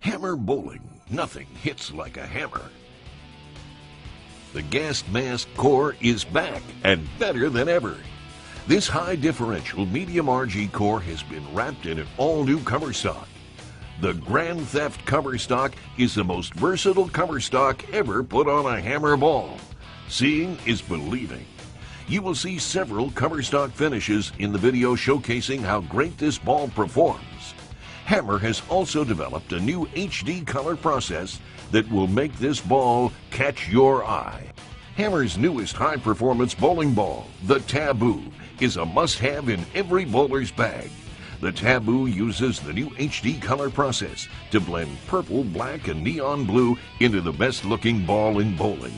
Hammer Bowling. Nothing hits like a hammer. The gas mask core is back and better than ever. This high differential medium RG core has been wrapped in an all-new cover stock. The Grand Theft Cover Stock is the most versatile cover stock ever put on a hammer ball. Seeing is believing. You will see several cover stock finishes in the video showcasing how great this ball performs. Hammer has also developed a new HD color process that will make this ball catch your eye. Hammer's newest high-performance bowling ball, the Taboo, is a must-have in every bowler's bag. The Taboo uses the new HD color process to blend purple, black, and neon blue into the best-looking ball in bowling.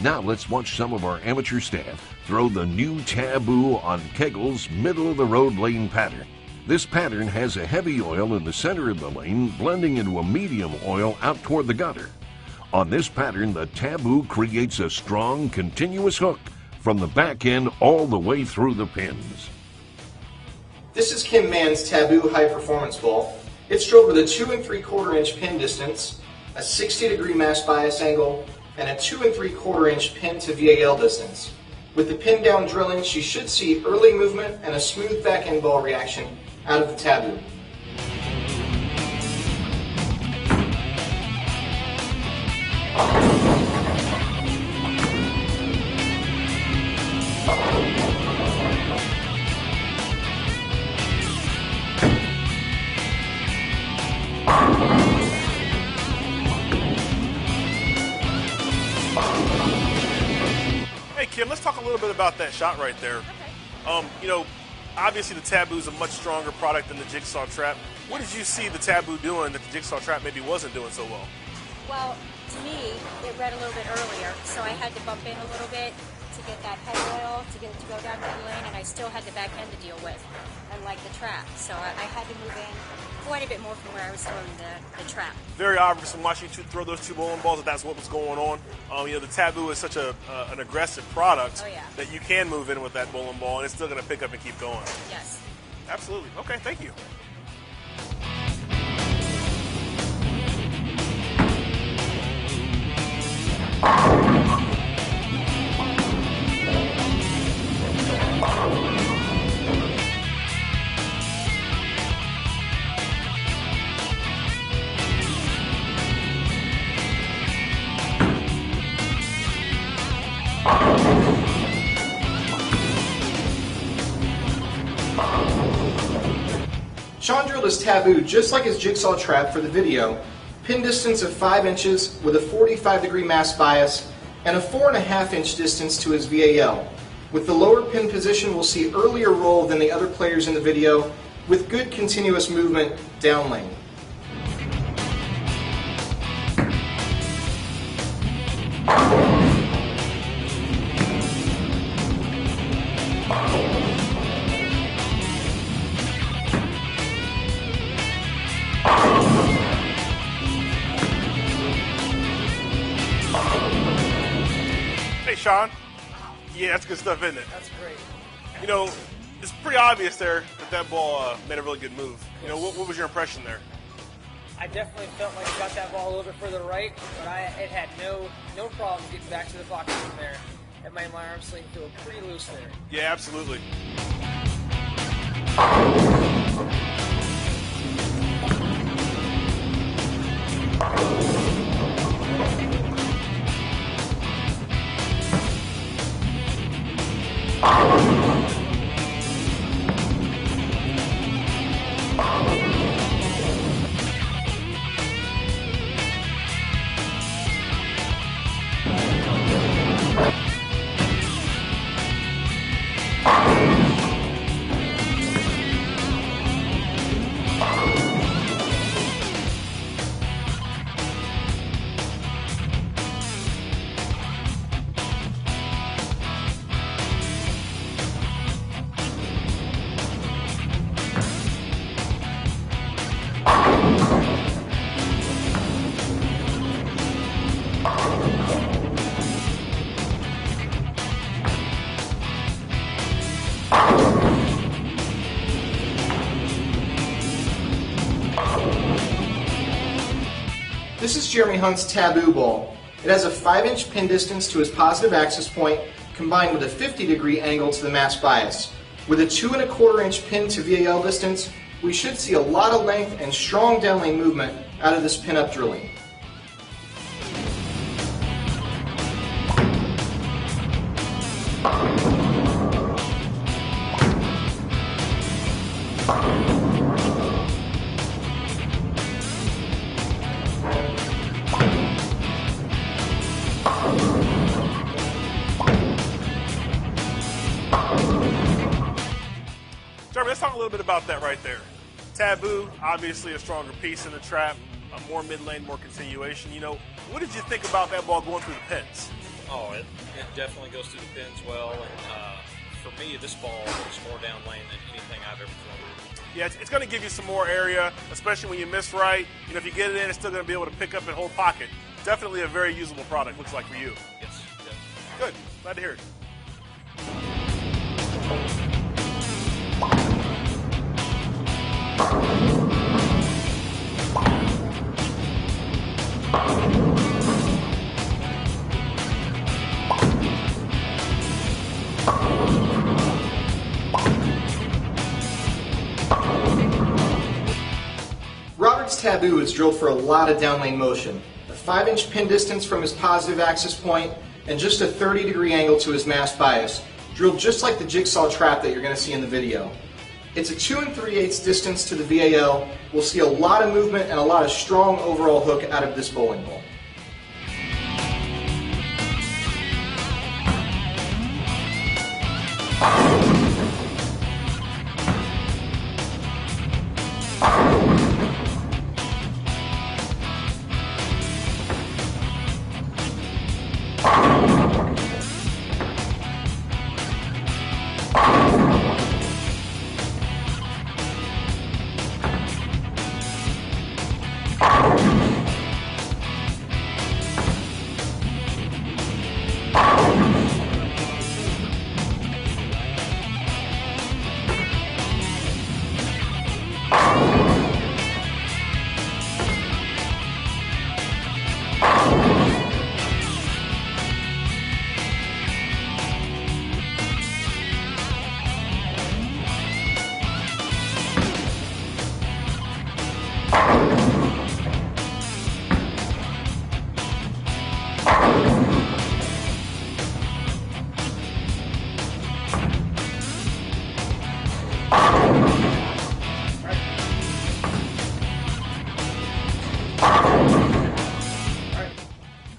Now let's watch some of our amateur staff throw the new Taboo on Kegel's middle-of-the-road lane pattern. This pattern has a heavy oil in the center of the lane, blending into a medium oil out toward the gutter. On this pattern, the Taboo creates a strong, continuous hook from the back end all the way through the pins. This is Kim Mann's Taboo high-performance ball. It's drilled with a 2 3/4 inch pin distance, a 60-degree match bias angle, and a 2 3/4 inch pin to VAL distance. With the pin down drilling, she should see early movement and a smooth back end ball reaction out of the Taboo. Kim, let's talk a little bit about that shot right there. Okay. Obviously the Taboo is a much stronger product than the Jigsaw Trap. What did you see the Taboo doing that the Jigsaw Trap maybe wasn't doing so well? Well, to me, it read a little bit earlier, so I had to bump in a little bit to get that head oil, to get it to go down that lane, and I still had the back end to deal with, unlike the Trap. So I had to move in quite a bit more from where I was throwing the Trap. Very obvious from watching you throw those two bowling balls that that's what was going on. The Taboo is such an aggressive product that you can move in with that bowling ball, and it's still going to pick up and keep going. Yes. Absolutely. Okay, thank you. Sean drilled his Taboo just like his Jigsaw Trap for the video. Pin distance of 5 inches with a 45-degree mass bias and a 4.5-inch distance to his VAL. With the lower pin position, we'll see earlier roll than the other players in the video with good continuous movement down lane. Hey, Sean. Yeah, that's good stuff, isn't it? That's great. It's pretty obvious there that ball made a really good move. What was your impression there? I definitely felt like I got that ball a little bit further right, but it had no problem getting back to the pocket from there. It made my arm sling feel pretty loose there. Yeah, absolutely. This is Jeremy Hunt's Taboo Bowl. It has a 5-inch pin distance to his positive access point combined with a 50-degree angle to the mass bias. With a 2¼ inch pin to VAL distance, we should see a lot of length and strong downlane movement out of this pin-up drilling. Jeremy, let's talk a little bit about that right there. Taboo, obviously a stronger piece in the trap, a more mid lane, more continuation. You know, what did you think about that ball going through the pins? Oh, it definitely goes through the pins well. And for me, this ball is more down lane than anything I've ever thrown. Yeah, it's going to give you some more area, especially when you miss right. You know, if you get it in, it's still going to be able to pick up and hold pocket. Definitely a very usable product, looks like, for you. Yes, definitely. Good. Glad to hear it. Robert's Taboo is drilled for a lot of down lane motion. A 5-inch pin distance from his positive access point and just a 30-degree angle to his mass bias, drilled just like the Jigsaw Trap that you're going to see in the video. It's a 2 3/8 distance to the VAL. We'll see a lot of movement and a lot of strong overall hook out of this bowling ball.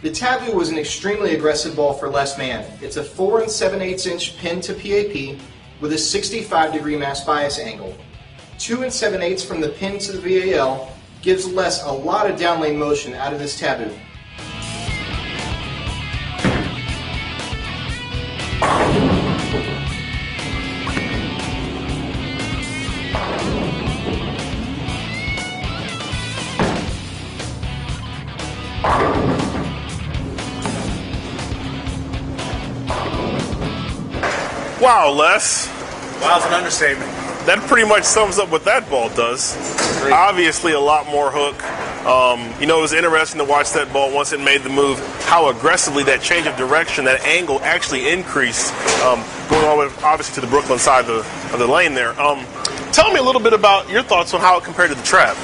The Taboo was an extremely aggressive ball for Les Mann. It's a 4 7/8 inch pin to PAP with a 65-degree mass bias angle. 2 7/8 from the pin to the VAL gives Les a lot of downlane motion out of this Taboo. Wow, Les. Wow's an understatement. That pretty much sums up what that ball does. Great. Obviously a lot more hook. You know, it was interesting to watch that ball once it made the move, how aggressively that change of direction, that angle actually increased, going all the way, obviously, to the Brooklyn side of the lane there. Tell me a little bit about your thoughts on how it compared to the trap.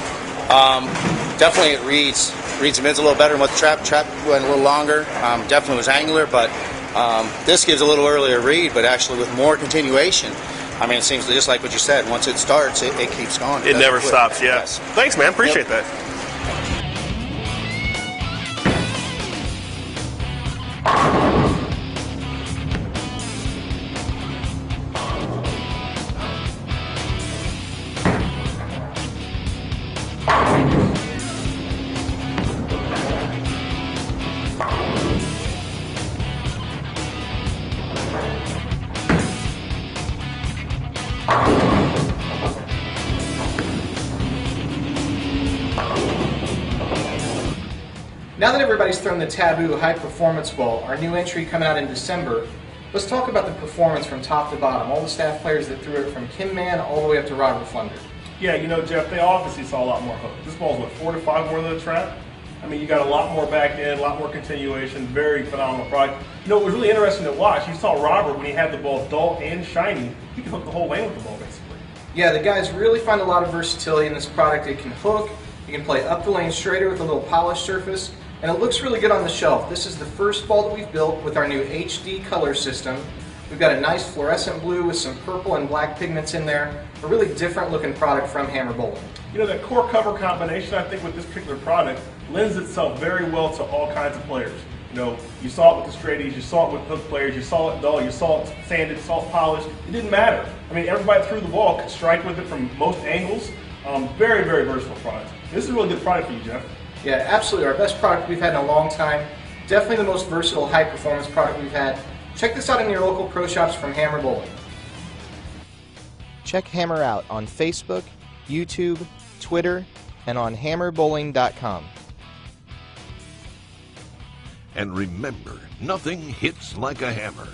Definitely it reads the mids a little better than what the trap went a little longer. Definitely was angular, but this gives a little earlier read, but actually with more continuation. I mean, it seems just like what you said. Once it starts, it keeps going. It never stops, yeah. Yes. Thanks, man. Appreciate that. Now that everybody's thrown the Taboo high performance ball, our new entry coming out in December, let's talk about the performance from top to bottom, all the staff players that threw it from Kim Mann all the way up to Robert Flunder. Yeah, you know, Jeff, they obviously saw a lot more hook. This ball's what, 4 to 5 more than the trap? I mean, you got a lot more back end, a lot more continuation, very phenomenal product. You know, it was really interesting to watch. You saw Robert, when he had the ball dull and shiny, he could hook the whole lane with the ball, basically. Yeah, the guys really find a lot of versatility in this product. It can hook, you can play up the lane straighter with a little polished surface, and it looks really good on the shelf. This is the first ball that we've built with our new HD color system. We've got a nice fluorescent blue with some purple and black pigments in there. A really different looking product from Hammer Bowling. You know, that core cover combination, I think, with this particular product lends itself very well to all kinds of players. You know, you saw it with the straighties, you saw it with hook players, you saw it dull, you saw it sanded, saw it polished. It didn't matter. I mean, everybody threw the ball, could strike with it from most angles. Very, very versatile product. This is a really good product for you, Jeff. Yeah, absolutely. Our best product we've had in a long time. Definitely the most versatile, high-performance product we've had. Check this out in your local pro shops from Hammer Bowling. Check Hammer out on Facebook, YouTube, Twitter, and on hammerbowling.com. And remember, nothing hits like a hammer.